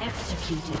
Executed.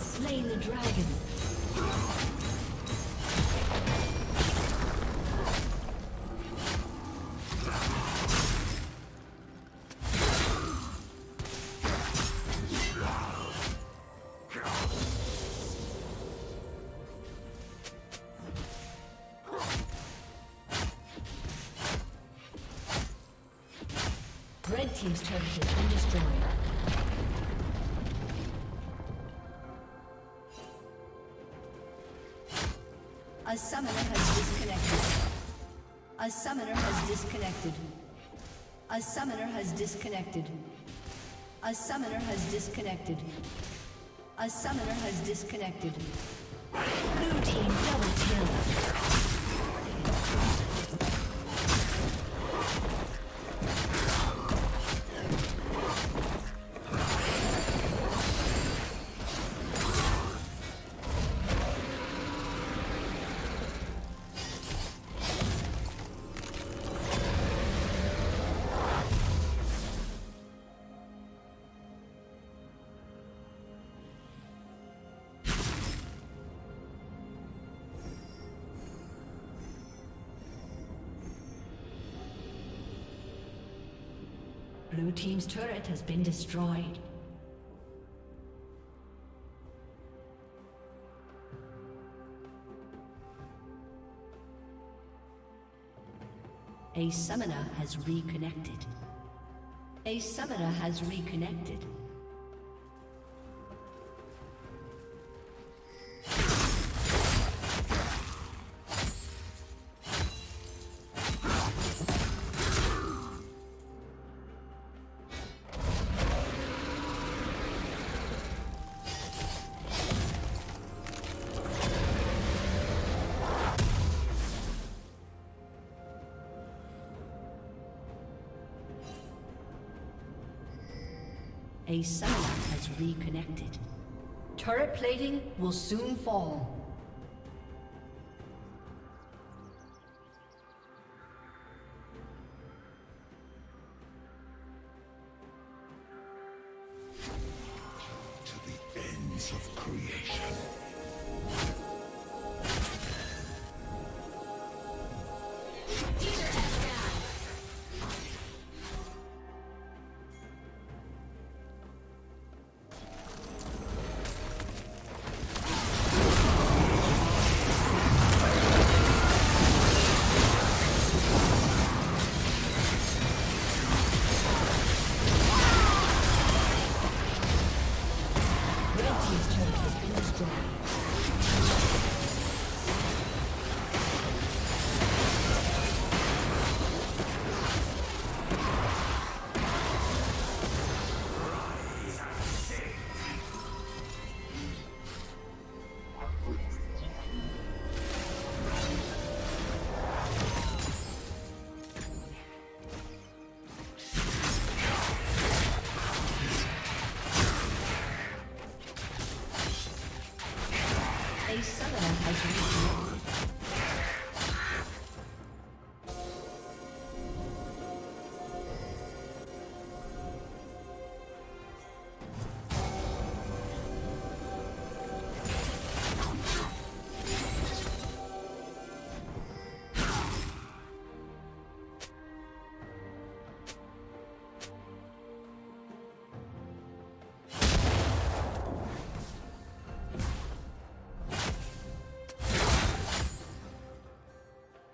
Slain the dragon. Red team's turret has been destroyed. A summoner has disconnected. A summoner has disconnected. A summoner has disconnected. A summoner has disconnected. A summoner has disconnected. Blue team double kill. Blue team's turret has been destroyed. A summoner has reconnected. A summoner has reconnected. A summoner has reconnected. Turret plating will soon fall. To the ends of creation.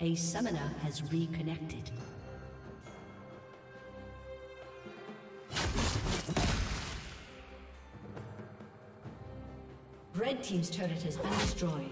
A summoner has reconnected. Red Team's turret has been destroyed.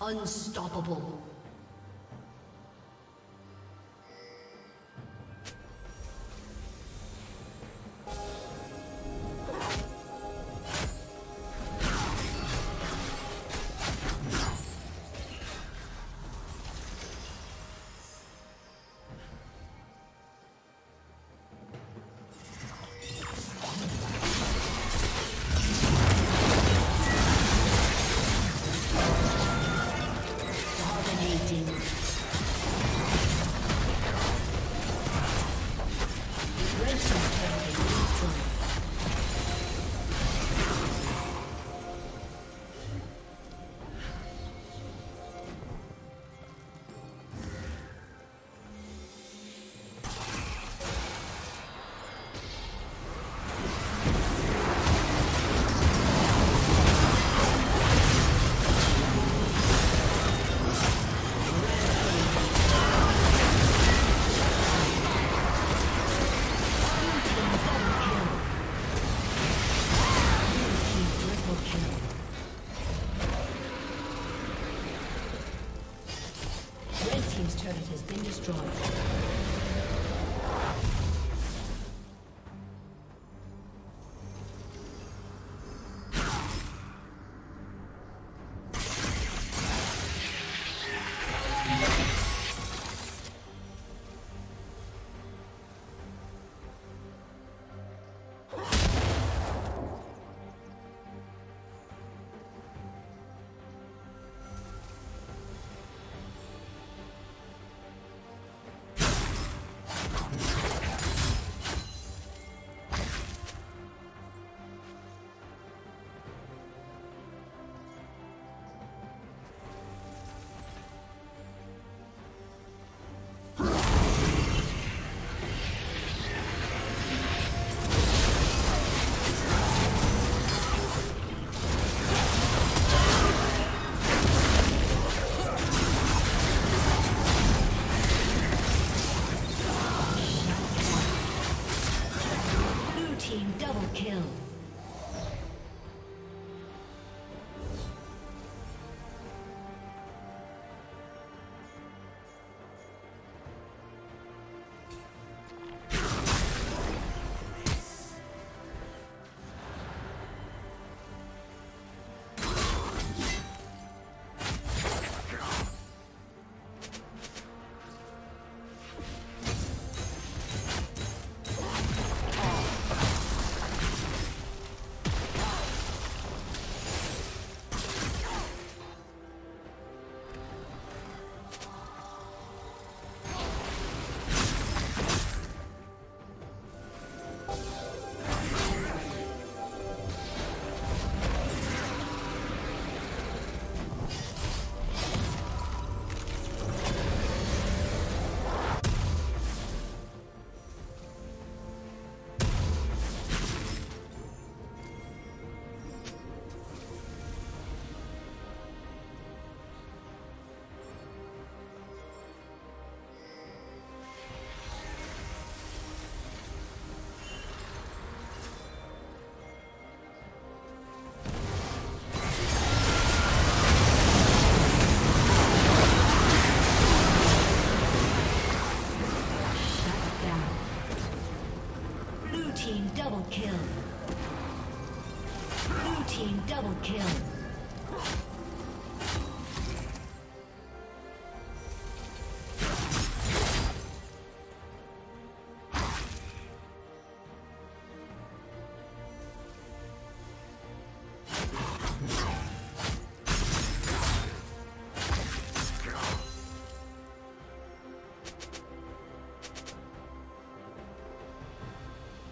Unstoppable. team double kill.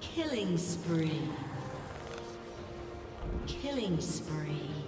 Killing spree. Killing spree.